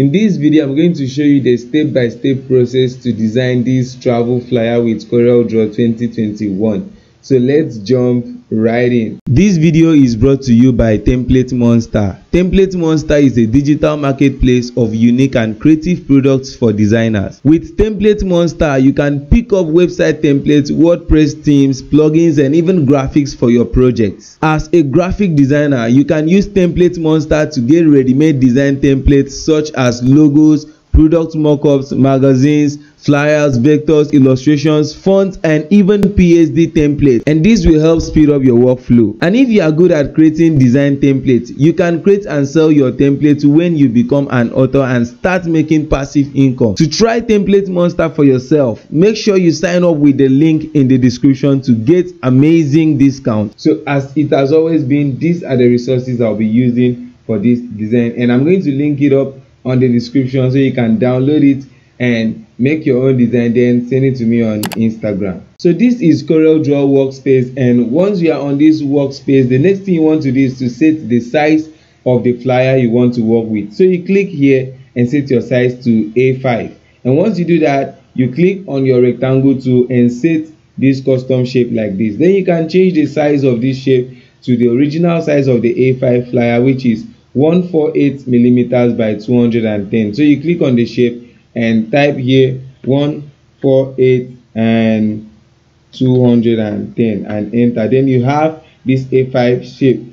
In this video, I'm going to show you the step-by-step process to design this travel flyer with CorelDRAW 2021. So let's jump right in. This video is brought to you by Template Monster. Template Monster is a digital marketplace of unique and creative products for designers. With Template Monster, you can pick up website templates, WordPress themes, plugins, and even graphics for your projects. As a graphic designer, you can use Template Monster to get ready-made design templates such as logos, product mockups, magazines, flyers, vectors, illustrations, fonts, and even PSD templates, and this will help speed up your workflow. And if you are good at creating design templates, you can create and sell your templates when you become an author and start making passive income. To try Template Monster for yourself, make sure you sign up with the link in the description to get amazing discount. So as it has always been, these are the resources I'll be using for this design, and I'm going to link it up on the description so you can download it and make your own design, then send it to me on Instagram. So this is CorelDRAW workspace, and once you are on this workspace, the next thing you want to do is to set the size of the flyer you want to work with. So you click here and set your size to A5, and once you do that, you click on your rectangle tool and set this custom shape like this. Then you can change the size of this shape to the original size of the A5 flyer, which is 148 millimeters by 210. So you click on the shape and type here 148 and 210 and enter. Then you have this A5 shape.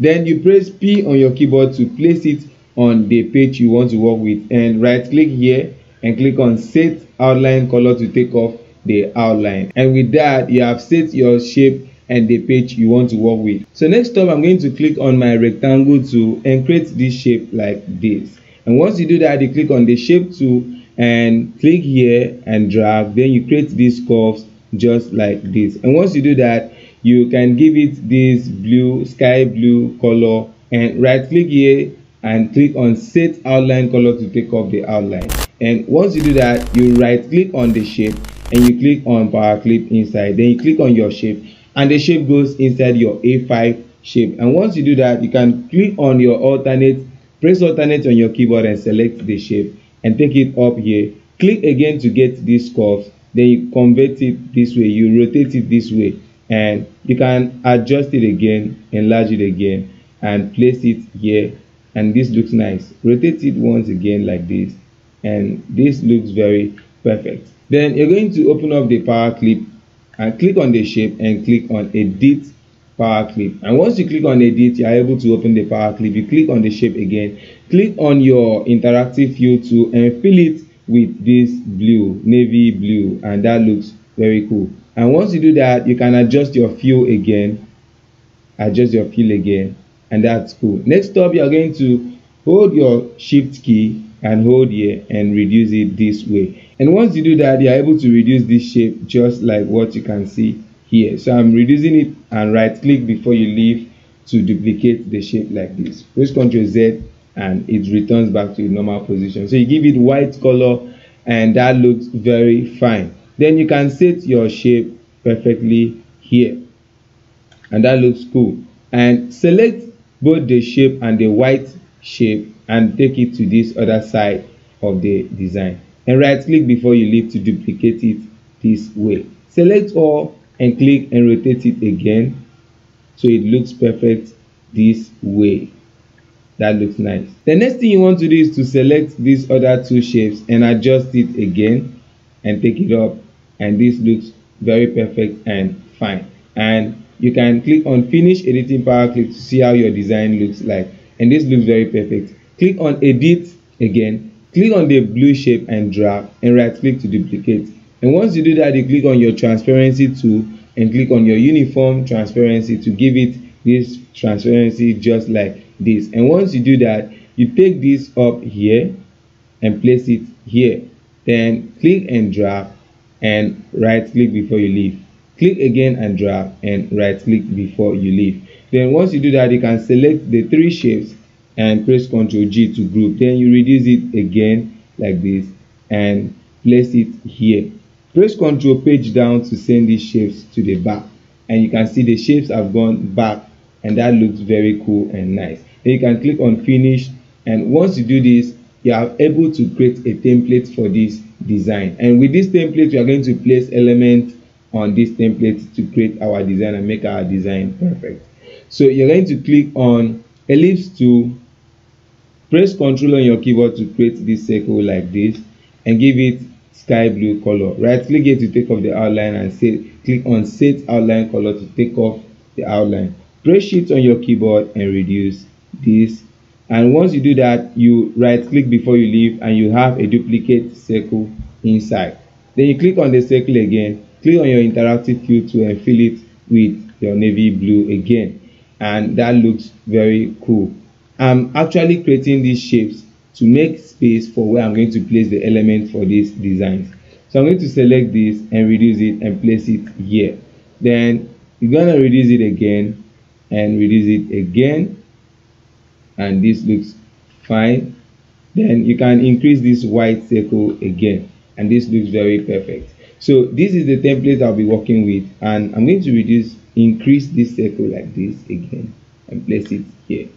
Then you press P on your keyboard to place it on the page you want to work with, and right click here and click on set outline color to take off the outline. And with that, you have set your shape and the page you want to work with. So next up, I'm going to click on my rectangle tool and create this shape like this. And once you do that, you click on the shape tool and click here and drag. Then you create these curves just like this. And once you do that, you can give it this blue, sky blue color, and right click here and click on set outline color to take off the outline. And once you do that, you right click on the shape and you click on power clip inside. Then you click on your shape, and the shape goes inside your A5 shape. And once you do that, you can click on your alternate, press alternate on your keyboard and select the shape and take it up here. Click again to get these curves. Then you convert it this way, you rotate it this way, and you can adjust it again, enlarge it again, and place it here. And this looks nice. Rotate it once again like this, and this looks very perfect. Then you're going to open up the power clip and click on the shape and click on edit power clip. And once you click on edit, you are able to open the power clip. You click on the shape again, click on your interactive fill tool and fill it with this blue, navy blue, and that looks very cool. And once you do that, you can adjust your fill again, and that's cool. Next up, you are going to hold your shift key and hold here and reduce it this way. And once you do that, you are able to reduce this shape just like what you can see here. So I'm reducing it, and right click before you leave to duplicate the shape like this. Press Ctrl Z and it returns back to the normal position. So you give it white color and that looks very fine. Then you can set your shape perfectly here, and that looks cool. And select both the shape and the white shape and take it to this other side of the design. And right click before you leave to duplicate it this way. Select all and click and rotate it again so it looks perfect this way. That looks nice. The next thing you want to do is to select these other two shapes and adjust it again and take it up, and this looks very perfect and fine. And you can click on finish editing power clip to see how your design looks like, and this looks very perfect. Click on edit again, click on the blue shape and drag, and right click to duplicate. And once you do that, you click on your transparency tool and click on your uniform transparency to give it this transparency just like this. And once you do that, you take this up here and place it here. Then click and drag and right click before you leave. Click again and drag and right click before you leave. Then once you do that, you can select the three shapes and press Ctrl G to group. Then you reduce it again like this and place it here. Press Ctrl page down to send these shapes to the back, and you can see the shapes have gone back, and that looks very cool and nice. Then you can click on finish, and once you do this, you are able to create a template for this design. And with this template, we are going to place elements on this template to create our design and make our design perfect. So you're going to click on ellipse tool, press Ctrl on your keyboard to create this circle like this, and give it sky blue color. Right click here to take off the outline, and click on set outline color to take off the outline. Press shift on your keyboard and reduce this, and once you do that, you right click before you leave and you have a duplicate circle inside. Then you click on the circle again, click on your interactive fill tool and fill it with your navy blue again, and that looks very cool. I'm actually creating these shapes to make space for where I'm going to place the element for these designs. So I'm going to select this and reduce it and place it here. Then you're going to reduce it again and reduce it again, and this looks fine. Then you can increase this white circle again, and this looks very perfect. So this is the template I'll be working with, and I'm going to increase this circle like this again and place it here.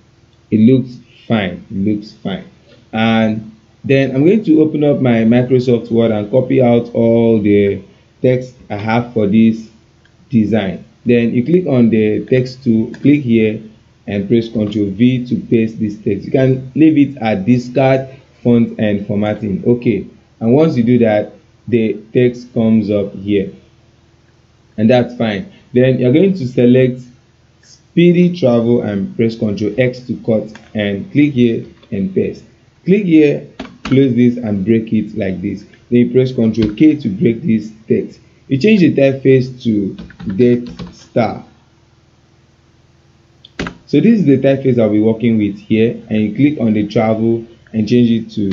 It looks fine, it looks fine. And then I'm going to open up my Microsoft Word and copy out all the text I have for this design. Then you click on the text tool, click here and press Ctrl V to paste this text. You can leave it at discard font and formatting, okay. And once you do that, the text comes up here, and that's fine. Then you're going to select speedy travel and press Ctrl X to cut, and click here and paste. Click here, close this and break it like this. Then you press Ctrl K to break this text. You change the typeface to Death Star. So this is the typeface I'll be working with here, and you click on the travel and change it to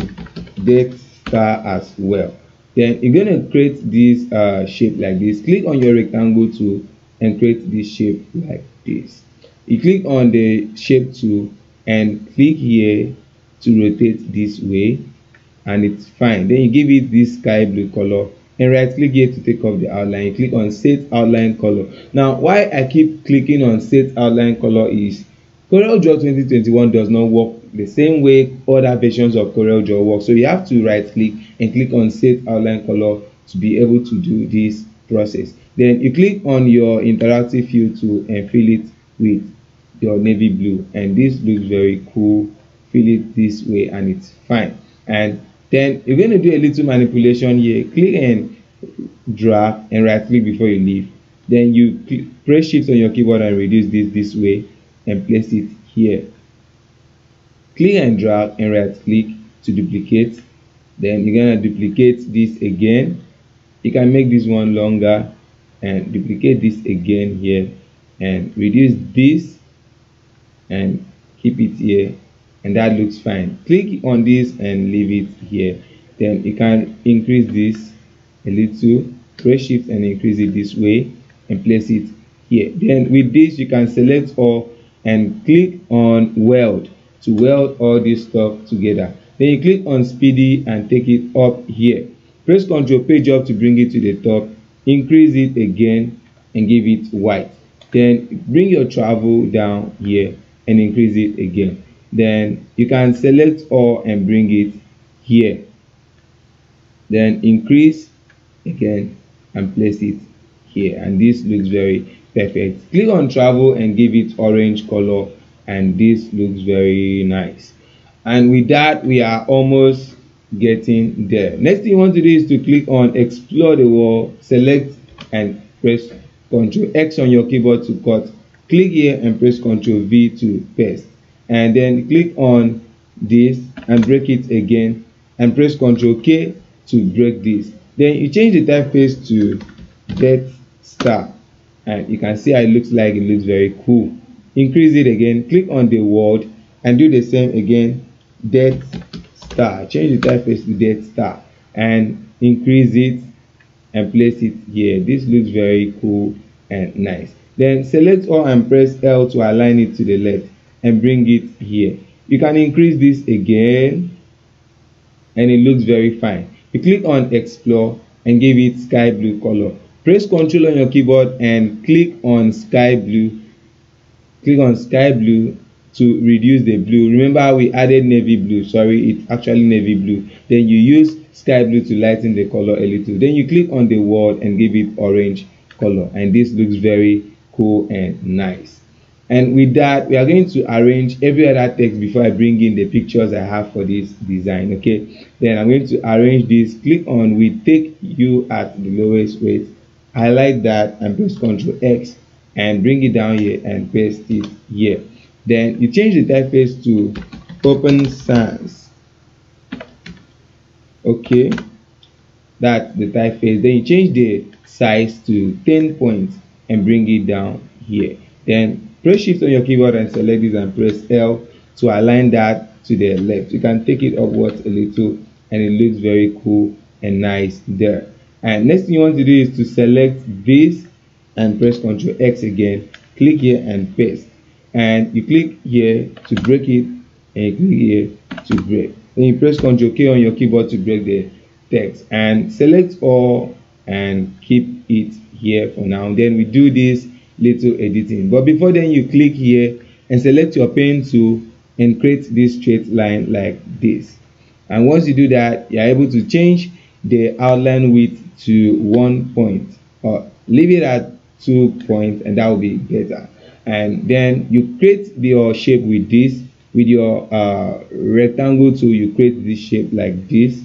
Death Star as well. Then you're going to create this shape like this. Click on your rectangle tool and create this shape like this. You click on the shape tool and click here to rotate this way, and it's fine. Then you give it this sky blue color and right click here to take off the outline. You click on set outline color. Now why I keep clicking on set outline color is CorelDRAW 2021 does not work the same way other versions of CorelDRAW work, so you have to right click and click on set outline color to be able to do this process. Then you click on your interactive fill tool and fill it with your navy blue, and this looks very cool. Fill it this way and it's fine. And then you're going to do a little manipulation here. Click and drag and right click before you leave. Then you press shift on your keyboard and reduce this way and place it here. Click and drag and right click to duplicate. Then you're going to duplicate this again. You can make this one longer and duplicate this again here and reduce this and keep it here, and that looks fine. Click on this and leave it here. Then you can increase this a little, press shift and increase it this way and place it here. Then with this you can select all and click on weld to weld all this stuff together. Then you click on speedy and take it up here. Press Ctrl page up to bring it to the top, increase it again and give it white. Then bring your travel down here and increase it again. Then you can select all and bring it here, then increase again and place it here, and this looks very perfect. Click on travel and give it orange color, and this looks very nice. And with that we are almost getting there. Next thing you want to do is to click on explore the wall, select and press Ctrl X on your keyboard to cut. Click here and press Ctrl V to paste, and then click on this and break it again and press Ctrl K to break this. Then you change the typeface to Death Star, and you can see how it looks very cool. Increase it again, click on the world and do the same again, Death Star. Change the typeface to Death Star and increase it and place it here. This looks very cool and nice. Then select all and press L to align it to the left and bring it here. You can increase this again and it looks very fine. You click on explore and give it sky blue color. Press Ctrl on your keyboard and click on sky blue to reduce the blue. Remember how we added navy blue? Sorry, it's actually navy blue. Then you use sky blue to lighten the color a little. Then you click on the word and give it orange color, and this looks very cool and nice. And with that, we are going to arrange every other text before I bring in the pictures I have for this design. Okay, then I'm going to arrange this. Click on "We take you at the lowest weight." Highlight that and press Ctrl X and bring it down here and paste it here. Then you change the typeface to Open Sans. Okay, that's the typeface. Then you change the size to 10 points and bring it down here. Then press shift on your keyboard and select this and press L to align that to the left. You can take it upwards a little and it looks very cool and nice there. And next thing you want to do is to select this and press Ctrl X again, click here and paste. And you click here to break it and you click here to break. Then you press Ctrl K on your keyboard to break the text and select all and keep it here for now. Then we do this little editing, but before then you click here and select your pen tool and create this straight line like this. And once you do that, you are able to change the outline width to 1 point or leave it at 2 points, and that will be better. And then you create your shape with this, with your rectangle tool. You create this shape like this,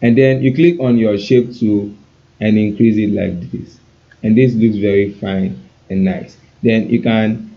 and then you click on your shape tool and increase it like this. And this looks very fine and nice. Then you can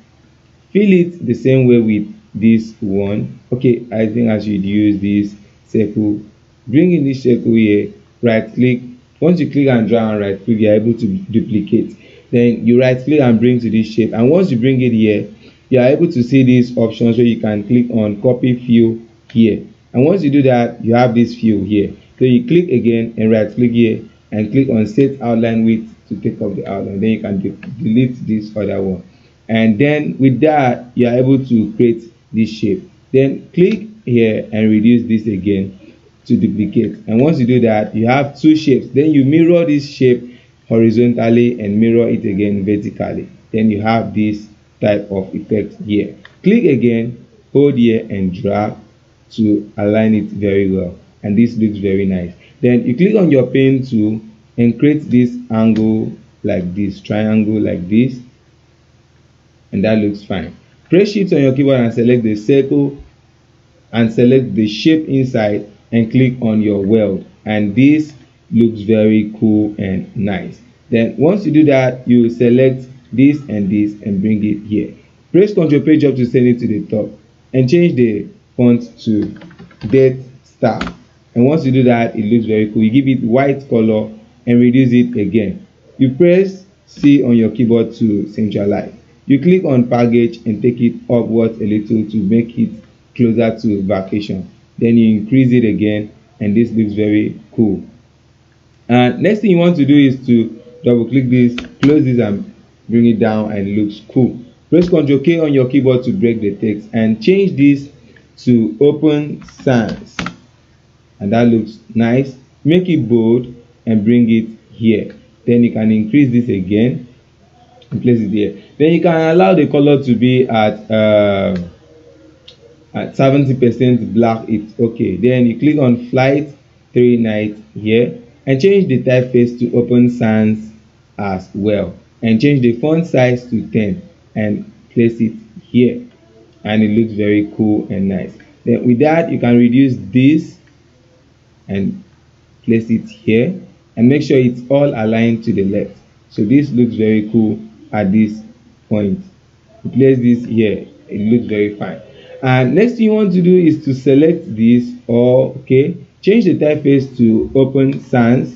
fill it the same way with this one. Okay, I think I should use this circle. Bring in this circle here, right click. Once you click and drag and right click, you are able to duplicate. Then you right click and bring to this shape. And once you bring it here, you are able to see these options where you can click on copy fill here. And once you do that, you have this fill here. So you click again and right click here and click on set outline width to take off the outline. Then you can delete this other one, and then with that you are able to create this shape. Then click here and reduce this again to duplicate. And once you do that, you have two shapes. Then you mirror this shape horizontally and mirror it again vertically. Then you have this type of effect here. Click again, hold here and drag to align it very well, and this looks very nice. Then you click on your pen tool and create this angle like this, triangle like this, and that looks fine. Press shift on your keyboard and select the circle and select the shape inside and click on your weld, and this looks very cool and nice. Then once you do that, you select this and bring it here. Press Ctrl page up to send it to the top and change the font to Death Star. And once you do that, it looks very cool. You give it white color and reduce it again. You press C on your keyboard to centralize. You click on package and take it upwards a little to make it closer to vacation. Then you increase it again, and this looks very cool. And next thing you want to do is to double click this, close this and bring it down, and it looks cool. Press Ctrl K on your keyboard to break the text and change this to Open Sans, and that looks nice. Make it bold and bring it here. Then you can increase this again and place it here. Then you can allow the color to be at 70% black. It's okay. Then you click on Flight 3Night here and change the typeface to Open Sans as well, and change the font size to 10 and place it here, and it looks very cool and nice. Then with that, you can reduce this and place it here and make sure it's all aligned to the left. So this looks very cool at this point. You place this here, it looks very fine. And next thing you want to do is to select this, or okay, change the typeface to Open Sans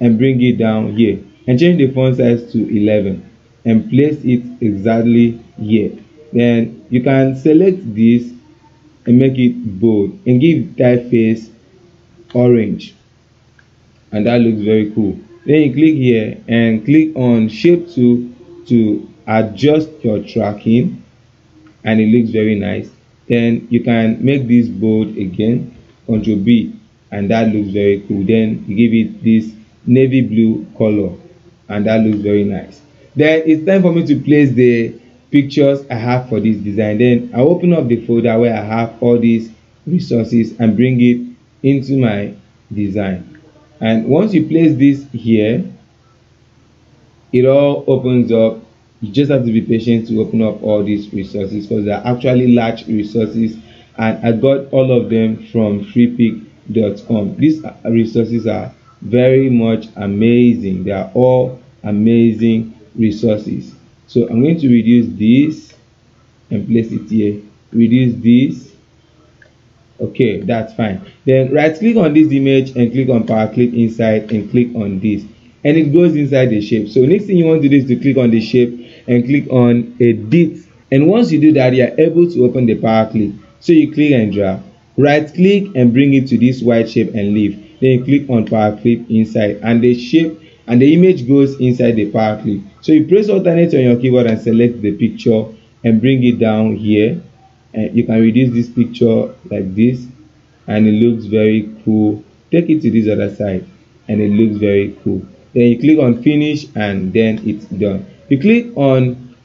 and bring it down here and change the font size to 11 and place it exactly here. Then you can select this and make it bold and give typeface orange, and that looks very cool. Then you click here and click on shape tool to adjust your tracking, and it looks very nice. Then you can make this bold again, Ctrl B, and that looks very cool. Then you give it this navy blue color, and that looks very nice. Then it's time for me to place the pictures I have for this design. Then I open up the folder where I have all these resources and bring it into my design. And once you place this here, it all opens up. You just have to be patient to open up all these resources because they are actually large resources, and I got all of them from freepik.com. These resources are very much amazing. They are all amazing resources. So I'm going to reduce this and place it here. Reduce this. Okay, that's fine. Then right click on this image and click on power clip inside and click on this, and it goes inside the shape. So next thing you want to do is to click on the shape and click on edit, and once you do that, you are able to open the power clip. So you click and drag, right click and bring it to this white shape and leave. Then you click on power clip inside, and the shape and the image goes inside the power clip. So you press alternate on your keyboard and select the picture and bring it down here, and you can reduce this picture like this, and it looks very cool. Take it to this other side and it looks very cool. Then you click on finish and then it's done. You click on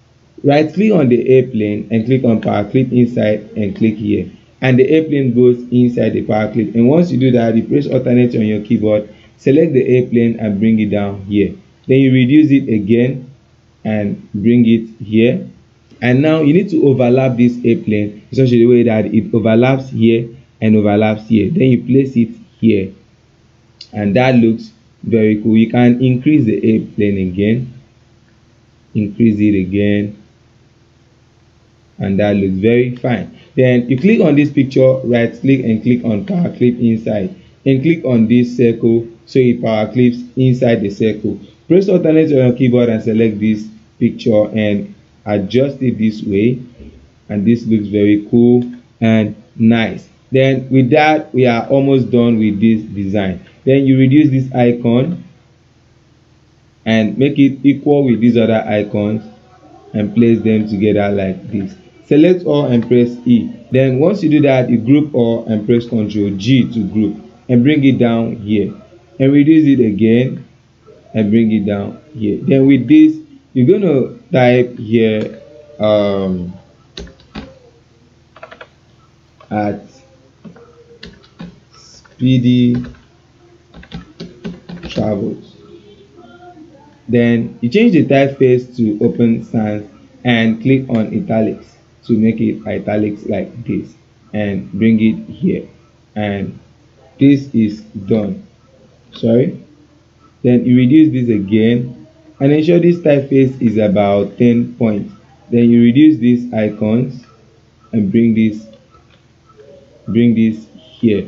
right click on the airplane and click on power clip inside and click here, and the airplane goes inside the power clip. And once you do that, you press alternate on your keyboard, select the airplane and bring it down here. Then you reduce it again and bring it here. And now you need to overlap this airplane in such a way that it overlaps here and overlaps here. Then you place it here, and that looks very cool. You can increase the airplane again, increase it again, and that looks very fine. Then you click on this picture, right click and click on power clip inside and click on this circle, so it power clips inside the circle. Press alternate on your keyboard and select this picture and adjust it this way, and this looks very cool and nice. Then with that, we are almost done with this design. Then you reduce this icon and make it equal with these other icons and place them together like this. Select all and press E. Then once you do that, you group all and press Ctrl G to group and bring it down here, and reduce it again and bring it down here. Then with this, you're going to type here at speedy travels. Then you change the typeface to Open Sans and click on italics to make it italics like this, and bring it here, and this is done. Sorry. Then you reduce this again and ensure this typeface is about 10 points. Then you reduce these icons and bring this here.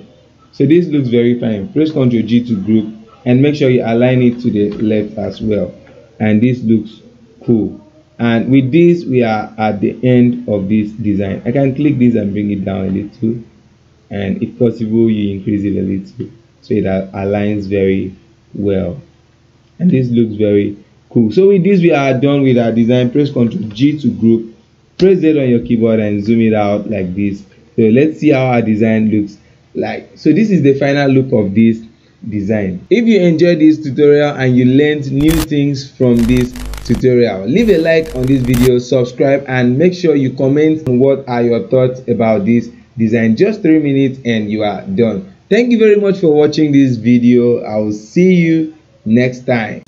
So this looks very fine. Press Ctrl G to group and make sure you align it to the left as well, and this looks cool. And with this, we are at the end of this design. I can click this and bring it down a little, and if possible, you increase it a little so it aligns very well, and this looks very cool. So with this, we are done with our design. Press Ctrl G to group, press Z on your keyboard and zoom it out like this. So let's see how our design looks like. So this is the final look of this design. If you enjoyed this tutorial and you learned new things from this tutorial, leave a like on this video, subscribe, and make sure you comment on what are your thoughts about this design. Just 3 minutes and you are done. Thank you very much for watching this video. I will see you next time.